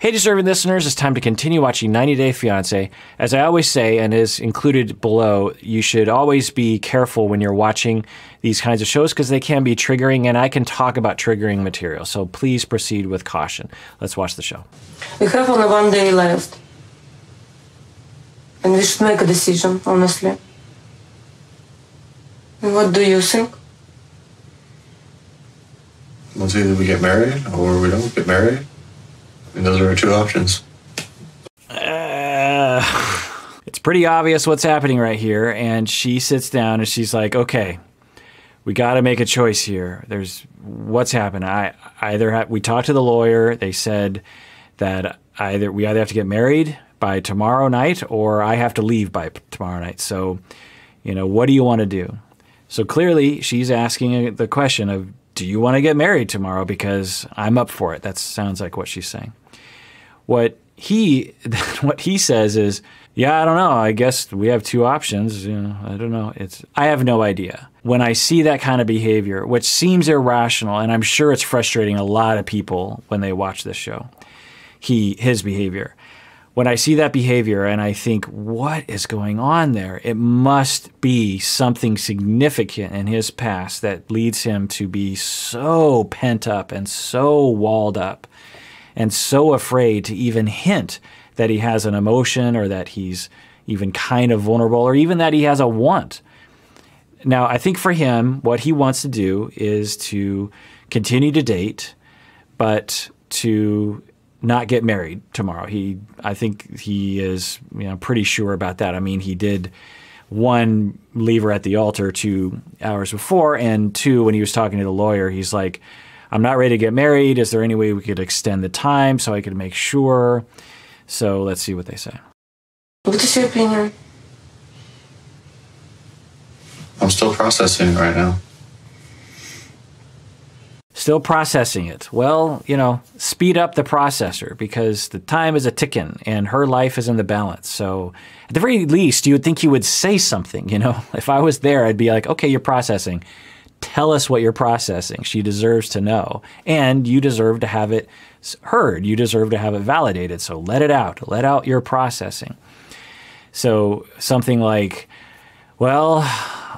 Hey, deserving listeners, it's time to continue watching 90 Day Fiancé. As I always say, and is included below, you should always be careful when you're watching these kinds of shows because they can be triggering, and I can talk about triggering material. So please proceed with caution. Let's watch the show. We have only one day left. And we should make a decision, honestly. What do you think? Let's either we get married or we don't get married. And those are our two options. It's pretty obvious what's happening right here. And she sits down and she's like, okay, we got to make a choice here. There's what's happened. We talked to the lawyer. They said that we either have to get married by tomorrow night or I have to leave by tomorrow night. So, you know, what do you want to do? So clearly she's asking the question of, do you want to get married tomorrow? Because I'm up for it. That sounds like what she's saying. What he says is, yeah, I don't know. I guess we have two options. You know, I don't know. I have no idea. When I see that kind of behavior, which seems irrational, and I'm sure it's frustrating a lot of people when they watch this show, his behavior. When I see that behavior and I think, what is going on there? It must be something significant in his past that leads him to be so pent up and so walled up and so afraid to even hint that he has an emotion or that he's even kind of vulnerable or even that he has a want. Now, I think for him, what he wants to do is to continue to date, but to not get married tomorrow. I think he is, you know, pretty sure about that. I mean, he did one, leave her at the altar 2 hours before, and two, when he was talking to the lawyer, he's like, I'm not ready to get married. Is there any way we could extend the time so I could make sure? So let's see what they say. What is your opinion? I'm still processing it right now. Still processing it. Well, you know, speed up the processor because the time is a ticking and her life is in the balance. So at the very least, you would think he would say something, you know. If I was there, I'd be like, okay, you're processing. Tell us what you're processing. She deserves to know. And you deserve to have it heard. You deserve to have it validated. So let it out. Let out your processing. So something like, well,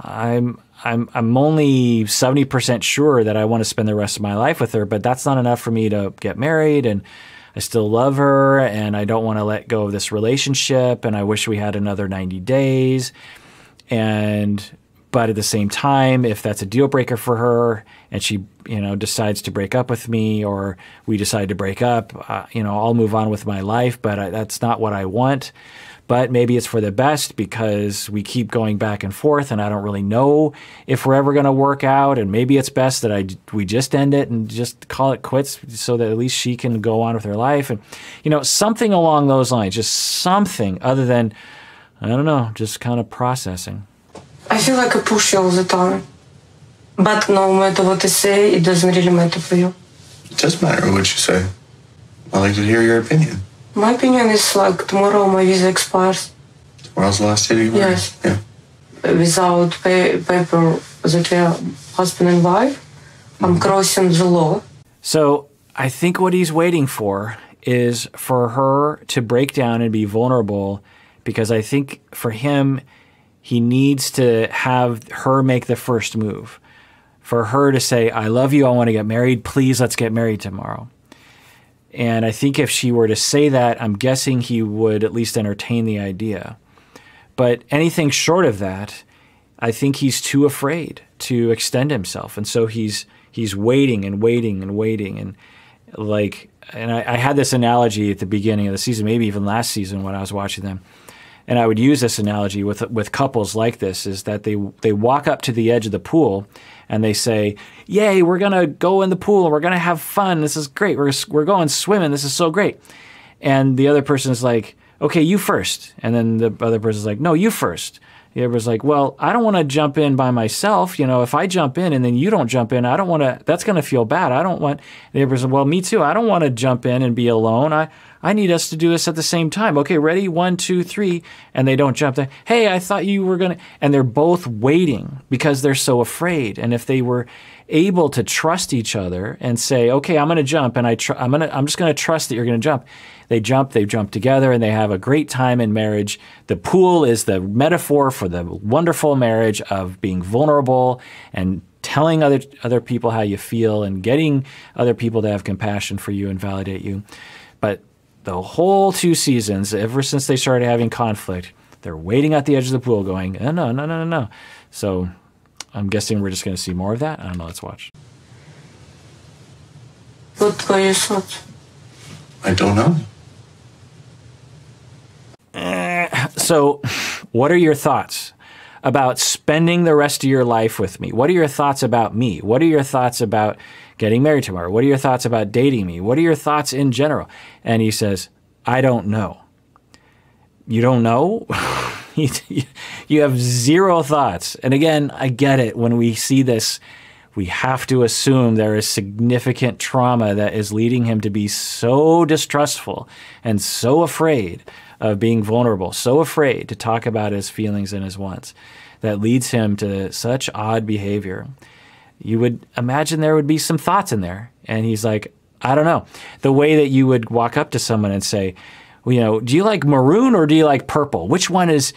I'm only 70% sure that I want to spend the rest of my life with her, but that's not enough for me to get married, and I still love her, and I don't want to let go of this relationship, and I wish we had another 90 days. But at the same time, if that's a deal breaker for her and she, you know, decides to break up with me or we decide to break up, you know, I'll move on with my life, but that's not what I want. But maybe it's for the best because we keep going back and forth and I don't really know if we're ever going to work out, and maybe it's best that we just end it and just call it quits so that at least she can go on with her life. And, you know, something along those lines, just something other than, I don't know, just kind of processing. I feel like I push you all the time. But no matter what I say, it doesn't really matter for you. It does matter what you say. I like to hear your opinion. My opinion is like tomorrow my visa expires. Tomorrow's the last day? Yes. Yeah. Without paper that we are husband and wife, I'm crossing the law. So I think what he's waiting for is for her to break down and be vulnerable, because I think for him, he needs to have her make the first move. For her to say, I love you, I want to get married, please let's get married tomorrow. And I think if she were to say that, I'm guessing he would at least entertain the idea. But anything short of that, I think he's too afraid to extend himself. And so he's waiting and waiting and waiting. And like, and I had this analogy at the beginning of the season, maybe even last season when I was watching them. And I would use this analogy with couples like this, is that they walk up to the edge of the pool and they say, yay, we're going to go in the pool. We're going to have fun. This is great. We're going swimming. This is so great. And the other person is like, okay, you first. And then the other person is like, no, you first. The other person is like, well, I don't want to jump in by myself. You know, if I jump in and then you don't jump in, I don't want to, that's going to feel bad. I don't want, the other person, well, me too. I don't want to jump in and be alone. I need us to do this at the same time. Okay, ready? 1, 2, 3. And they don't jump. Hey, I thought you were going to. And they're both waiting because they're so afraid. And if they were able to trust each other and say, okay, I'm going to jump, and I'm just going to trust that you're going to jump. They jump together, and they have a great time in marriage. The pool is the metaphor for the wonderful marriage of being vulnerable and telling other people how you feel and getting other people to have compassion for you and validate you. But the whole 2 seasons, ever since they started having conflict, they're waiting at the edge of the pool going, oh, no, no, no, no, no. So I'm guessing we're just going to see more of that. I don't know. Let's watch. What are your thoughts? I don't know. So what are your thoughts about spending the rest of your life with me? What are your thoughts about me? What are your thoughts about getting married tomorrow? What are your thoughts about dating me? What are your thoughts in general? And he says, I don't know. You don't know? You have zero thoughts. And again, I get it. When we see this, we have to assume there is significant trauma that is leading him to be so distrustful and so afraid of being vulnerable, so afraid to talk about his feelings and his wants, that leads him to such odd behavior. You would imagine there would be some thoughts in there. And he's like, I don't know. The way that you would walk up to someone and say, you know, do you like maroon or do you like purple? Which one is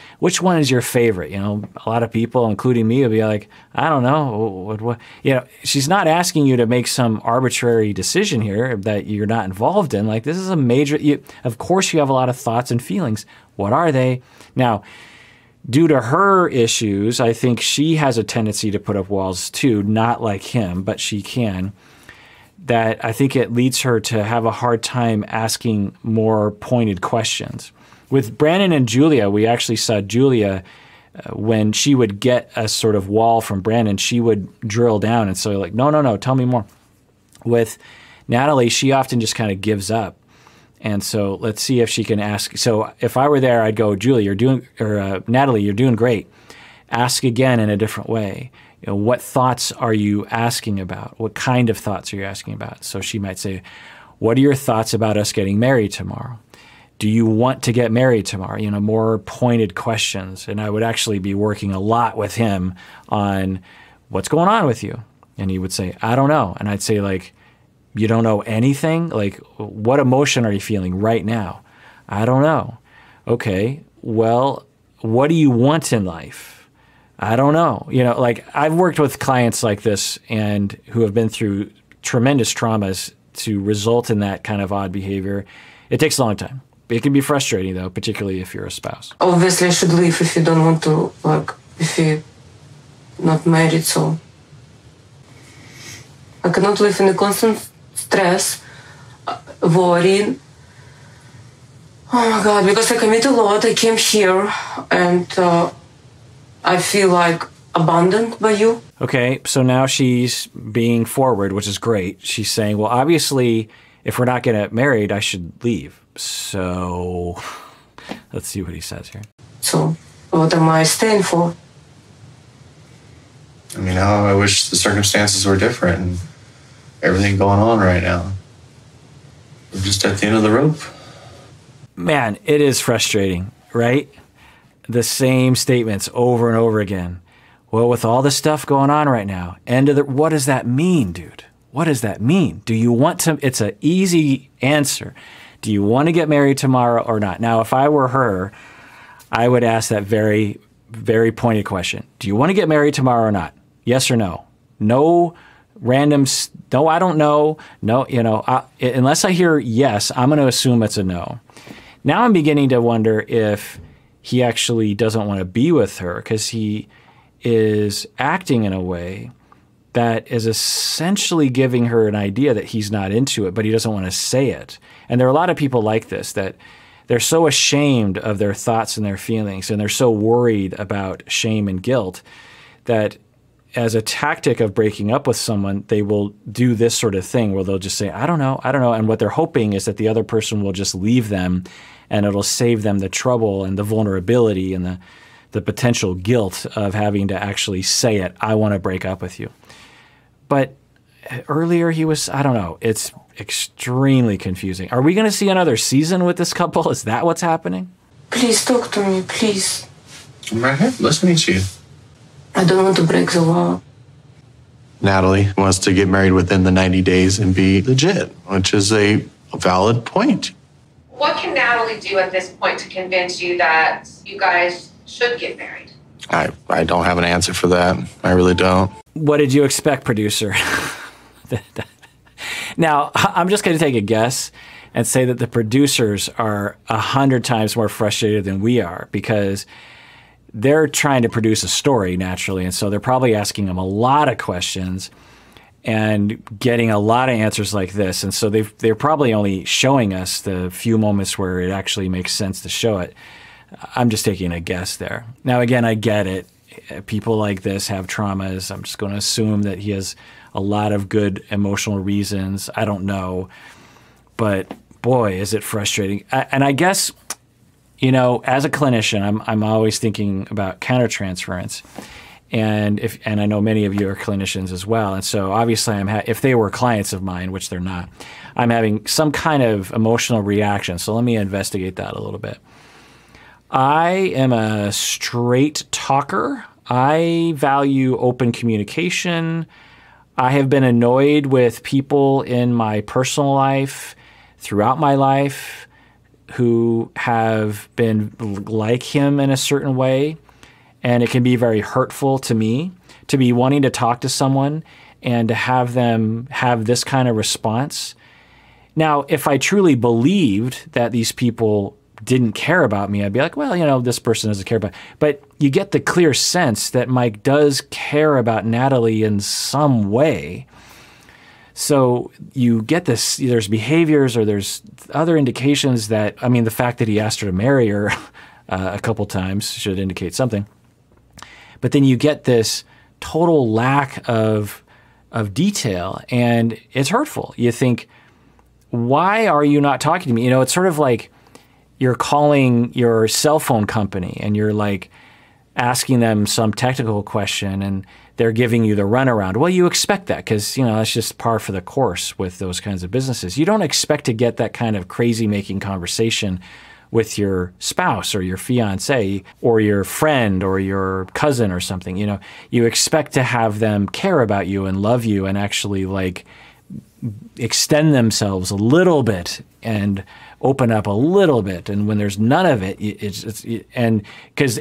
your favorite? You know, a lot of people, including me, would be like, I don't know. What? You know, she's not asking you to make some arbitrary decision here that you're not involved in. Like, this is a major. Of course, you have a lot of thoughts and feelings. What are they? Now, due to her issues, I think she has a tendency to put up walls too. Not like him, but she can. That I think it leads her to have a hard time asking more pointed questions. With Brandon and Julia, we actually saw Julia when she would get a sort of wall from Brandon, she would drill down and so like, no, no, no, tell me more. With Natalie, she often just kind of gives up. And so let's see if she can ask. So if I were there, I'd go, Julia, you're doing, or Natalie, you're doing great. Ask again in a different way. You know, what thoughts are you asking about? What kind of thoughts are you asking about? So she might say, what are your thoughts about us getting married tomorrow? Do you want to get married tomorrow? You know, more pointed questions. And I would actually be working a lot with him on what's going on with you. And he would say, I don't know. And I'd say, like, you don't know anything? Like, what emotion are you feeling right now? I don't know. Okay, well, what do you want in life? I don't know. You know, like I've worked with clients like this and who have been through tremendous traumas to result in that kind of odd behavior. It takes a long time. It can be frustrating though, particularly if you're a spouse. Obviously, I should leave if you don't want to, like, if you're not married, so. I cannot live in the constant stress, worrying. Oh my God, because I commit a lot, I came here and I feel like abandoned by you. Okay, so now she's being forward, which is great. She's saying, well, obviously, if we're not gonna get married, I should leave. So let's see what he says here. So what am I staying for? I mean, I wish the circumstances were different and everything going on right now. We're just at the end of the rope. Man, it is frustrating, right? The same statements over and over again. Well, with all the stuff going on right now, what does that mean, dude? What does that mean? Do you want to, it's an easy answer. Do you want to get married tomorrow or not? Now, if I were her, I would ask that very, very pointed question. Do you want to get married tomorrow or not? Yes or no? No random, no, I don't know. No, you know, unless I hear yes, I'm going to assume it's a no. Now I'm beginning to wonder if he actually doesn't want to be with her because he is acting in a way that is essentially giving her an idea that he's not into it, but he doesn't want to say it. And there are a lot of people like this, that they're so ashamed of their thoughts and their feelings, and they're so worried about shame and guilt that as a tactic of breaking up with someone, they will do this sort of thing where they'll just say, I don't know. And what they're hoping is that the other person will just leave them and it'll save them the trouble and the vulnerability and the potential guilt of having to actually say it, I want to break up with you. But earlier he was, I don't know, it's extremely confusing. Are we going to see another season with this couple? Is that what's happening? Please talk to me, please. I'm right here listening to you. I don't want to break the law. Natalie wants to get married within the 90 days and be legit, which is a valid point. What can Natalie do at this point to convince you that you guys should get married? I don't have an answer for that. I really don't. What did you expect, producer? Now, I'm just going to take a guess and say that the producers are 100 times more frustrated than we are, because they're trying to produce a story naturally. And so they're probably asking them a lot of questions and getting a lot of answers like this. And so they're probably only showing us the few moments where it actually makes sense to show it. I'm just taking a guess there. Now, again, I get it. People like this have traumas. I'm just going to assume that he has a lot of good emotional reasons. I don't know. But boy, is it frustrating. And I guess, you know, as a clinician, I'm always thinking about countertransference. And I know many of you are clinicians as well. And so obviously, if they were clients of mine, which they're not, I'm having some kind of emotional reaction. So let me investigate that a little bit. I am a straight talker. I value open communication. I have been annoyed with people in my personal life, throughout my life, who have been like him in a certain way. And it can be very hurtful to me to be wanting to talk to someone and to have them have this kind of response. Now, if I truly believed that these people didn't care about me, I'd be like, well, you know, this person doesn't care about me. But you get the clear sense that Mike does care about Natalie in some way. So you get this, there's behaviors or there's other indications that, I mean, the fact that he asked her to marry her a couple times should indicate something. But then you get this total lack of detail, and it's hurtful. You think, why are you not talking to me? You know, it's sort of like, you're calling your cell phone company and you're like asking them some technical question and they're giving you the runaround. Well, you expect that because, you know, that's just par for the course with those kinds of businesses. You don't expect to get that kind of crazy-making conversation with your spouse or your fiance or your friend or your cousin or something. You know, you expect to have them care about you and love you and actually like extend themselves a little bit and open up a little bit. And when there's none of it, and because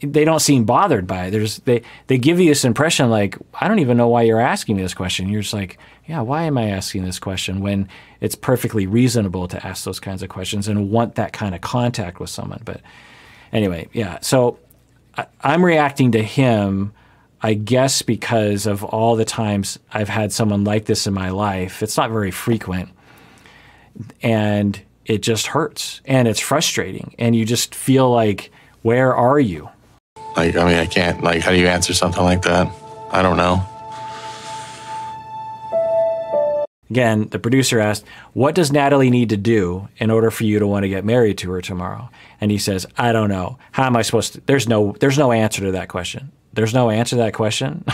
they don't seem bothered by it. They give you this impression like, I don't even know why you're asking me this question. You're just like, yeah, why am I asking this question when it's perfectly reasonable to ask those kinds of questions and want that kind of contact with someone? But anyway, yeah. So I'm reacting to him, I guess, because of all the times I've had someone like this in my life. It's not very frequent. And it just hurts. And it's frustrating. And you just feel like, where are you? Like, I mean, I can't, like, how do you answer something like that? I don't know. Again, the producer asked, what does Natalie need to do in order for you to want to get married to her tomorrow? And he says, I don't know. How am I supposed to? There's no answer to that question. There's no answer to that question.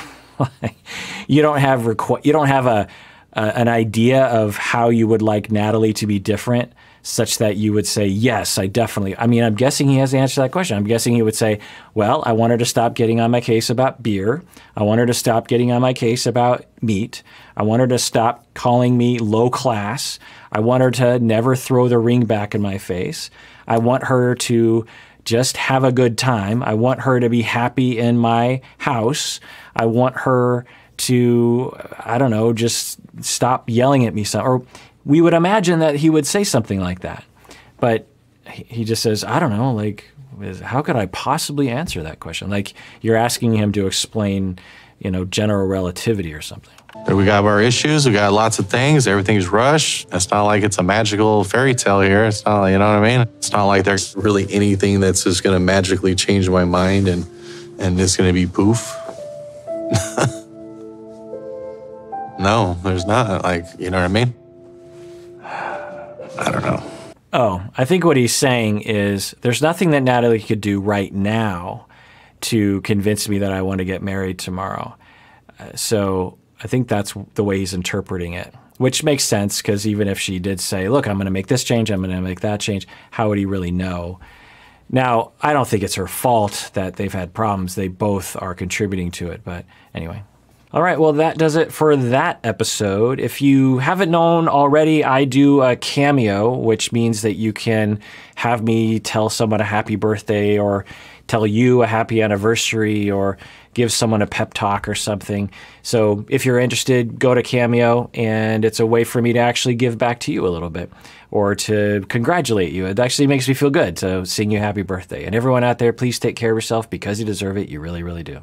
you don't have an idea of how you would like Natalie to be different such that you would say, yes, I definitely. I mean, I'm guessing he has the answer to that question. I'm guessing he would say, well, I want her to stop getting on my case about beer. I want her to stop getting on my case about meat. I want her to stop calling me low class. I want her to never throw the ring back in my face. I want her to just have a good time. I want her to be happy in my house. I want her to, I don't know, just stop yelling at me. Or we would imagine that he would say something like that. But he just says, I don't know, like, how could I possibly answer that question? Like, you're asking him to explain, you know, general relativity or something. We got our issues. We got lots of things. Everything's rushed. It's not like it's a magical fairy tale here. It's not like, you know what I mean? It's not like there's really anything that's just going to magically change my mind and it's going to be poof. No, there's not. Like, you know what I mean? I don't know. Oh, I think what he's saying is there's nothing that Natalie could do right now to convince me that I want to get married tomorrow. So I think that's the way he's interpreting it, which makes sense, because even if she did say, look, I'm going to make this change, I'm going to make that change, how would he really know? Now, I don't think it's her fault that they've had problems. They both are contributing to it. But anyway. All right, well, that does it for that episode. If you haven't known already, I do a cameo, which means that you can have me tell someone a happy birthday or tell you a happy anniversary or give someone a pep talk or something. So if you're interested, go to Cameo, and it's a way for me to actually give back to you a little bit or to congratulate you. It actually makes me feel good to sing you happy birthday. And everyone out there, please take care of yourself because you deserve it. You really, really do.